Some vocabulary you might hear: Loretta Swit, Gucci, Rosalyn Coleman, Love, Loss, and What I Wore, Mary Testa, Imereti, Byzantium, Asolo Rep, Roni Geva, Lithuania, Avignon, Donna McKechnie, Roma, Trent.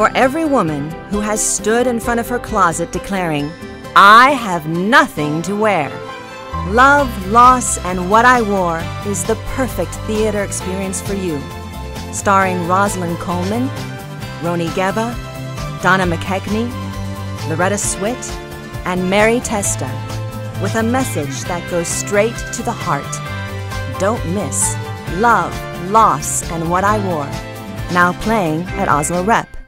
For every woman who has stood in front of her closet declaring, "I have nothing to wear," Love, Loss, and What I Wore is the perfect theater experience for you. Starring Rosalyn Coleman, Roni Geva, Donna McKechnie, Loretta Swit, and Mary Testa, with a message that goes straight to the heart. Don't miss Love, Loss, and What I Wore, now playing at Asolo Rep.